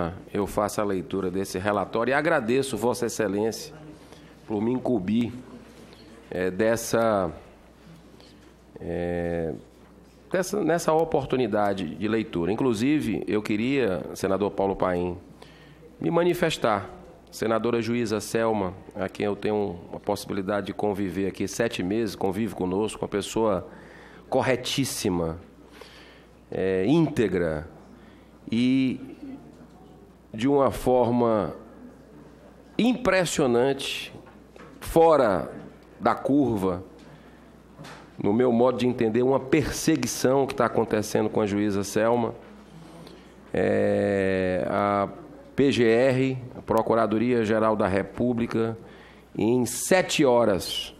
honra eu faço a leitura desse relatório e agradeço Vossa Excelência por me incumbir nessa oportunidade de leitura. Inclusive, eu queria, senador Paulo Paim, me manifestar. Senadora Juíza Selma, a quem eu tenho uma possibilidade de conviver aqui 7 meses, convive conosco, uma pessoa corretíssima, íntegra e de uma forma impressionante, fora da curva, no meu modo de entender, uma perseguição que está acontecendo com a Juíza Selma, a PGR, a Procuradoria-Geral da República, em 7 horas,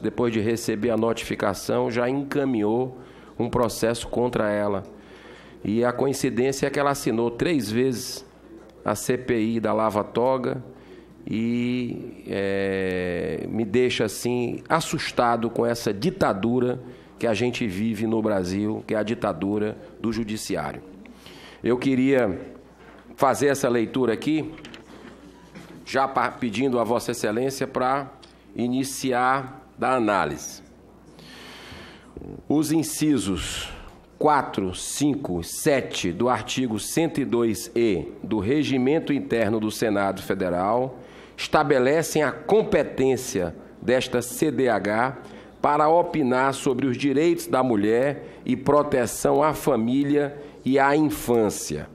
depois de receber a notificação, já encaminhou um processo contra ela. E a coincidência é que ela assinou 3 vezes a CPI da Lava Toga e me deixa assim assustado com essa ditadura que a gente vive no Brasil, que é a ditadura do judiciário. Eu queria fazer essa leitura aqui, já pedindo a Vossa Excelência para iniciar da análise. Os incisos 4, 5, 7 do artigo 102-E do Regimento Interno do Senado Federal estabelecem a competência desta CDH para opinar sobre os direitos da mulher e proteção à família e à infância.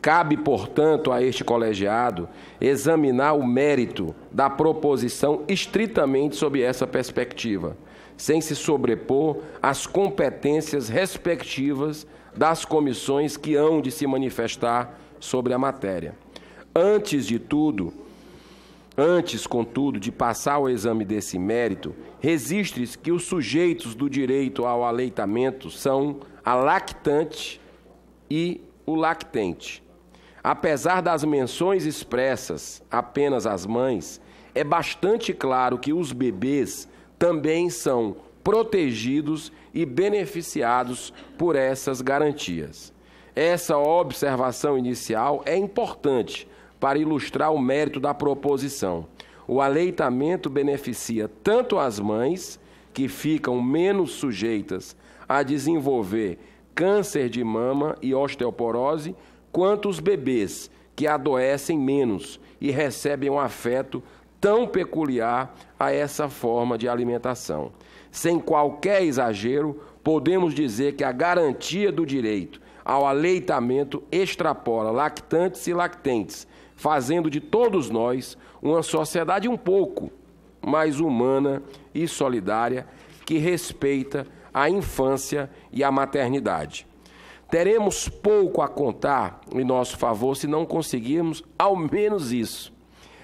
Cabe, portanto, a este colegiado examinar o mérito da proposição estritamente sob essa perspectiva, sem se sobrepor às competências respectivas das comissões que hão de se manifestar sobre a matéria. Antes, contudo, de passar ao exame desse mérito, registre-se que os sujeitos do direito ao aleitamento são a lactante e o lactente. Apesar das menções expressas apenas às mães, é bastante claro que os bebês também são protegidos e beneficiados por essas garantias. Essa observação inicial é importante para ilustrar o mérito da proposição. O aleitamento beneficia tanto as mães, que ficam menos sujeitas a desenvolver câncer de mama e osteoporose, quanto os bebês, que adoecem menos e recebem um afeto tão peculiar a essa forma de alimentação. Sem qualquer exagero, podemos dizer que a garantia do direito ao aleitamento extrapola lactantes e lactentes, fazendo de todos nós uma sociedade um pouco mais humana e solidária, que respeita a infância e a maternidade. Teremos pouco a contar em nosso favor se não conseguirmos ao menos isso.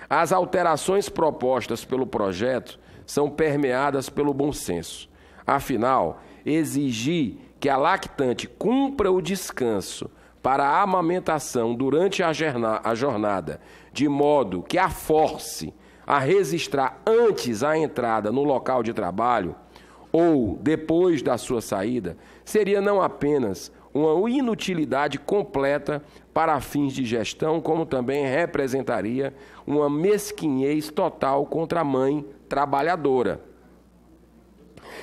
As alterações propostas pelo projeto são permeadas pelo bom senso. Afinal, exigir que a lactante cumpra o descanso para a amamentação durante a jornada, de modo que a force a registrar antes a entrada no local de trabalho ou depois da sua saída, seria não apenas uma inutilidade completa para fins de gestão, como também representaria uma mesquinhez total contra a mãe trabalhadora.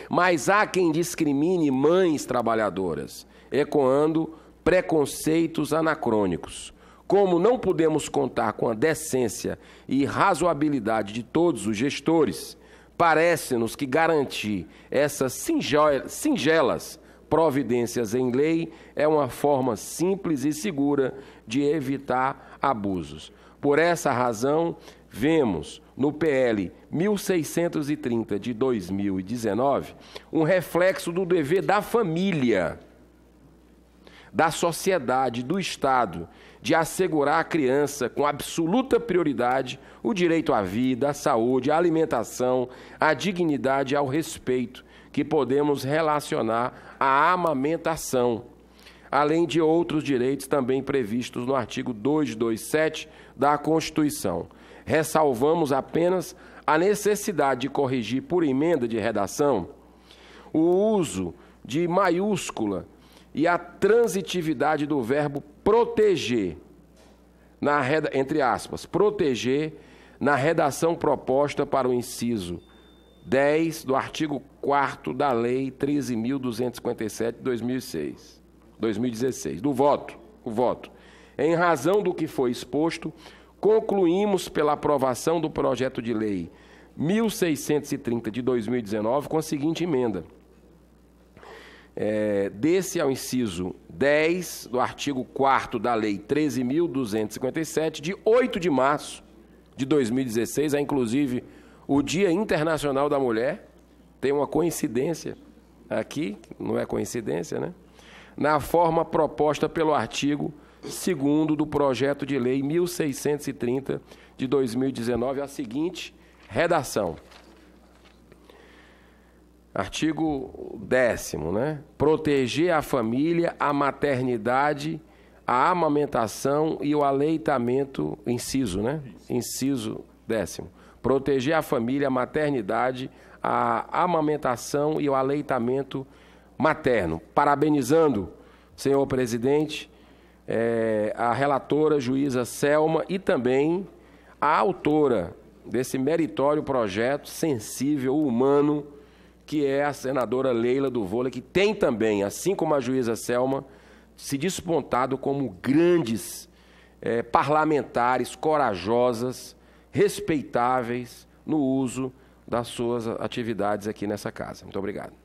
Mas há quem discrimine mães trabalhadoras, ecoando preconceitos anacrônicos. Como não podemos contar com a decência e razoabilidade de todos os gestores, parece-nos que garantir essas singelas providências em lei é uma forma simples e segura de evitar abusos. Por essa razão, vemos no PL 1630 de 2019 um reflexo do dever da família, da sociedade, do Estado, de assegurar à criança com absoluta prioridade o direito à vida, à saúde, à alimentação, à dignidade e ao respeito, que podemos relacionar à amamentação, além de outros direitos também previstos no artigo 227 da Constituição. Ressalvamos apenas a necessidade de corrigir por emenda de redação o uso de maiúscula e a transitividade do verbo proteger, na entre aspas, proteger na redação proposta para o inciso 10 do artigo 4º da Lei 13.257 de 2016, do voto, Em razão do que foi exposto, concluímos pela aprovação do projeto de lei 1630 de 2019 com a seguinte emenda. Desse ao inciso 10 do artigo 4º da Lei 13.257, de 8 de março de 2016, é inclusive o Dia Internacional da Mulher, tem uma coincidência aqui, não é coincidência, né? Na forma proposta pelo artigo 2º do Projeto de Lei 1630 de 2019, a seguinte redação. Artigo 10º, né? Proteger a família, a maternidade, a amamentação e o aleitamento, inciso, né? Inciso 10º. Proteger a família, a maternidade, a amamentação e o aleitamento materno. Parabenizando, senhor presidente, a relatora juíza Selma e também a autora desse meritório projeto sensível, humano, que é a senadora Leila do Vôlei, que tem também, assim como a juíza Selma, se despontado como grandes parlamentares, corajosas, respeitáveis no uso das suas atividades aqui nessa casa. Muito obrigado.